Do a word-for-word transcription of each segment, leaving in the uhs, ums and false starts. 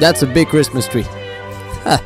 That's a big Christmas tree. Huh.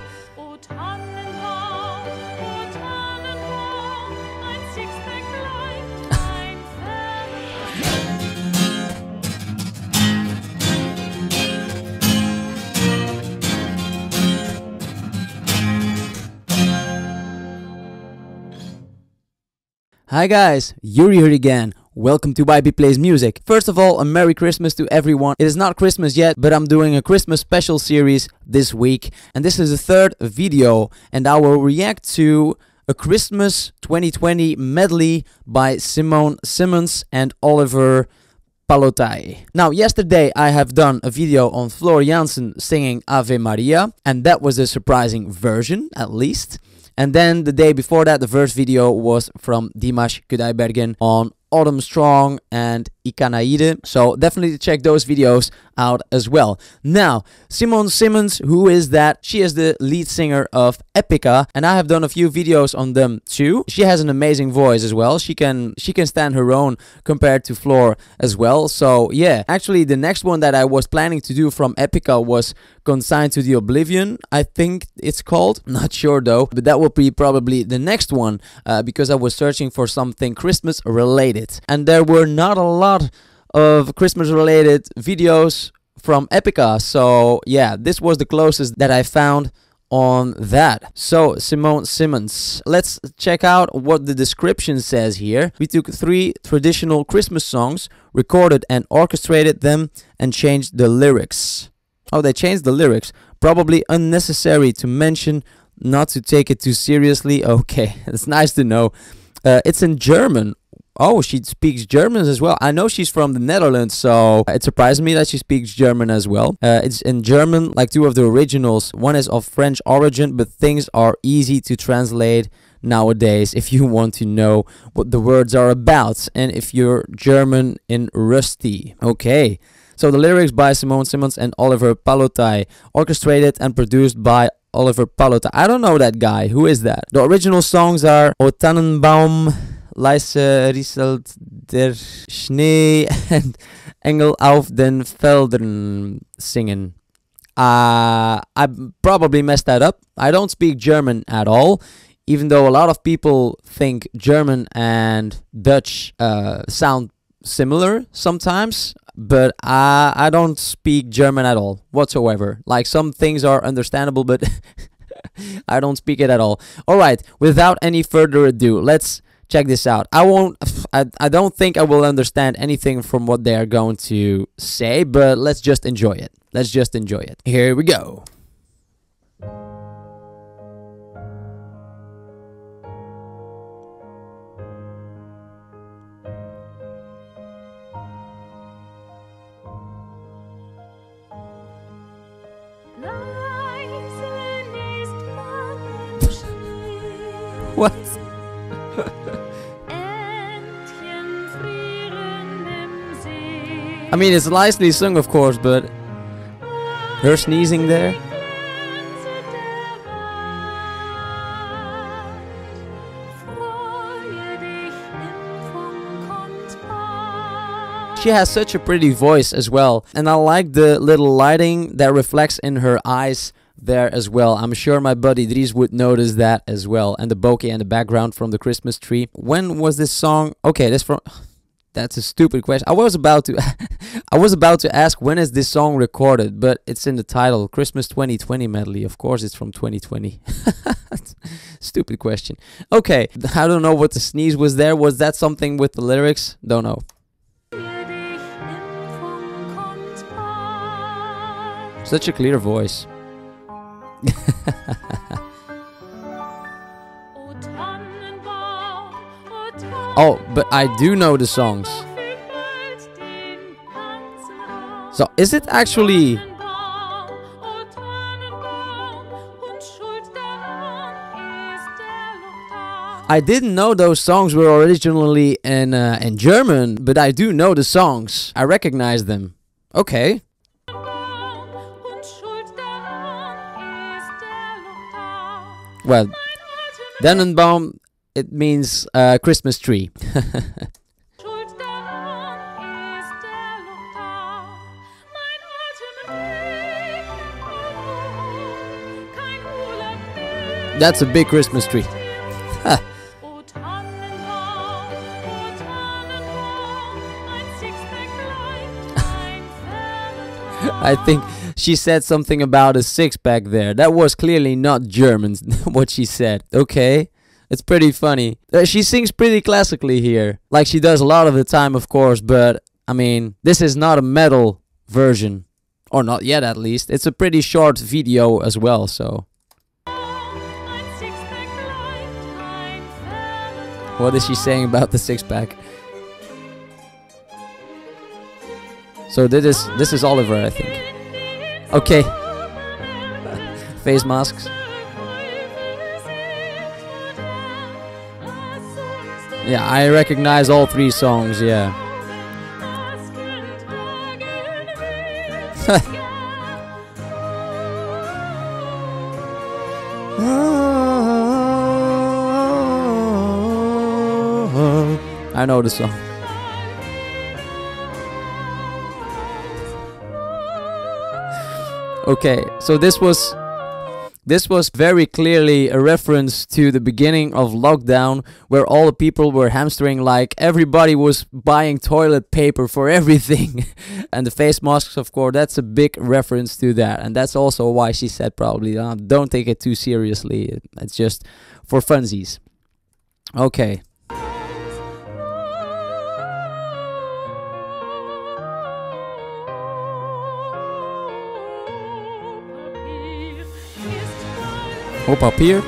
Hi guys, Yuri here again. Welcome to Y B Plays Music. First of all, a Merry Christmas to everyone. It is not Christmas yet, but I'm doing a Christmas special series this week. And this is the third video. And I will react to a Christmas twenty twenty medley by Simone Simons and Oliver Palotai. Now, yesterday I have done a video on Floor Jansen singing Ave Maria. And that was a surprising version, at least. And then the day before that, the first video was from Dimash Kudaibergen on Autumn Strong and Ikanaide. So definitely check those videos out as well. Now, Simone Simons, who is that? She is the lead singer of Epica, and I have done a few videos on them too. She has an amazing voice as well. She can she can stand her own compared to Floor as well. So yeah, actually the next one that I was planning to do from Epica was Consigned to the Oblivion, I think it's called. Not sure though, but that will be probably the next one uh, because I was searching for something Christmas related, and there were not a lot of Christmas related videos from Epica. So yeah, this was the closest that I found on that. So Simone Simons, let's check out what the description says here. We took three traditional Christmas songs, recorded and orchestrated them, and changed the lyrics. Oh, they changed the lyrics. Probably unnecessary to mention, not to take it too seriously. Okay, it's nice to know. Uh, it's in German. Oh, she speaks German as well. I know she's from the Netherlands, so it surprised me that she speaks German as well. Uh, it's in German, like two of the originals. One is of French origin, but things are easy to translate nowadays if you want to know what the words are about. And if you're German in Rusty. Okay. So the lyrics by Simone Simons and Oliver Palotai. Orchestrated and produced by Oliver Palotai. I don't know that guy. Who is that? The original songs are O Tannenbaum, Leise rieselt der Schnee and Engel auf den Feldern singen. Uh, I probably messed that up. I don't speak German at all, even though a lot of people think German and Dutch uh, sound similar sometimes. But I, I don't speak German at all, whatsoever. Like, some things are understandable, but I don't speak it at all. All right, without any further ado, let's check this out. I won't. I, I don't think I will understand anything from what they are going to say, but let's just enjoy it. Let's just enjoy it. Here we go. What? I mean, it's nicely sung, of course, but her sneezing there. She has such a pretty voice as well, and I like the little lighting that reflects in her eyes there as well. I'm sure my buddy Dries would notice that as well. And the bokeh and the background from the Christmas tree. When was this song? Okay, that's from that's a stupid question. I was about to I was about to ask when is this song recorded, but it's in the title, Christmas twenty twenty medley. Of course it's from twenty twenty. Stupid question. Okay, I don't know what the sneeze was there. Was that something with the lyrics? Don't know. Such a clear voice. Oh, but I do know the songs. So is it actually? I didn't know those songs were originally in uh, in German, but I do know the songs. I recognize them. Okay. Well, Tannenbaum, it means uh, Christmas tree. That's a big Christmas tree. Huh. I think she said something about a six-pack there. That was clearly not German, what she said. Okay, it's pretty funny. Uh, she sings pretty classically here, like she does a lot of the time, of course, but, I mean, this is not a metal version. Or not yet, at least. It's a pretty short video as well, so... What is she saying about the six-pack? So this is this is Oliver, I think. Okay. Face masks. Yeah, I recognize all three songs. Yeah. I know the song. Okay, so this was this was very clearly a reference to the beginning of lockdown, where all the people were hamstering, like everybody was buying toilet paper for everything. And the face masks, of course, that's a big reference to that. And that's also why she said probably, oh, don't take it too seriously. It's just for funsies. Okay. Hope up here.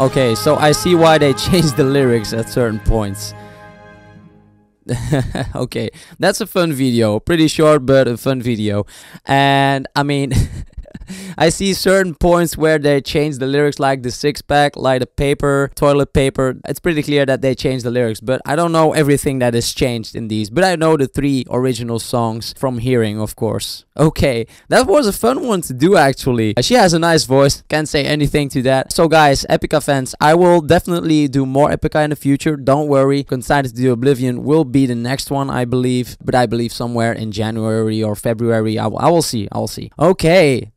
Okay, so I see why they changed the lyrics at certain points. Okay, that's a fun video. Pretty short, but a fun video. And, I mean... I see certain points where they change the lyrics, like the six-pack, like the paper, toilet paper. It's pretty clear that they changed the lyrics, but I don't know everything that is changed in these. But I know the three original songs from hearing, of course. Okay, that was a fun one to do, actually. She has a nice voice, can't say anything to that. So guys, Epica fans, I will definitely do more Epica in the future, don't worry. Consigned to the Oblivion will be the next one, I believe. But I believe somewhere in January or February, I, I will see, I will see. Okay.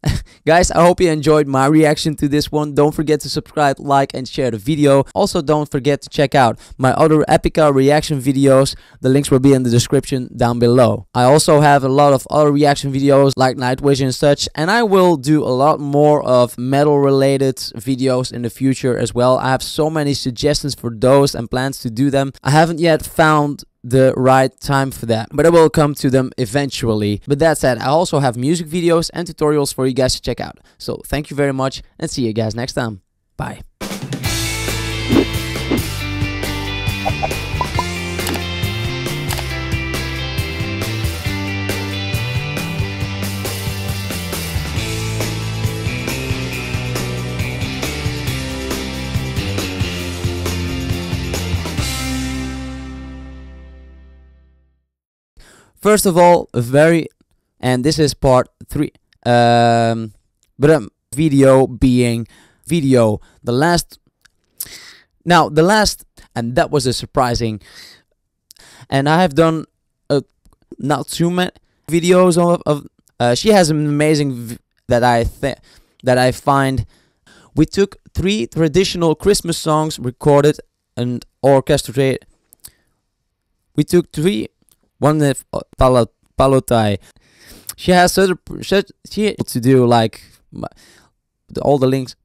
Guys, I hope you enjoyed my reaction to this one. Don't forget to subscribe, like, and share the video. Also, don't forget to check out my other Epica reaction videos. The links will be in the description down below. I also have a lot of other reaction videos like Nightwish and such. And I will do a lot more of metal-related videos in the future as well. I have so many suggestions for those and plans to do them. I haven't yet found the right time for that, but I will come to them eventually. But that said, I also have music videos and tutorials for you guys to check out. So thank you very much, and see you guys next time. Bye. First of all, very, and this is part three, um, but um, video being video, the last, now the last, and that was a surprising, and I have done uh, not too many videos of, of uh, she has an amazing, v that I th that I find, we took three traditional Christmas songs, recorded and orchestrated, we took three, one with Palotai. She has such, such she to do like all the links.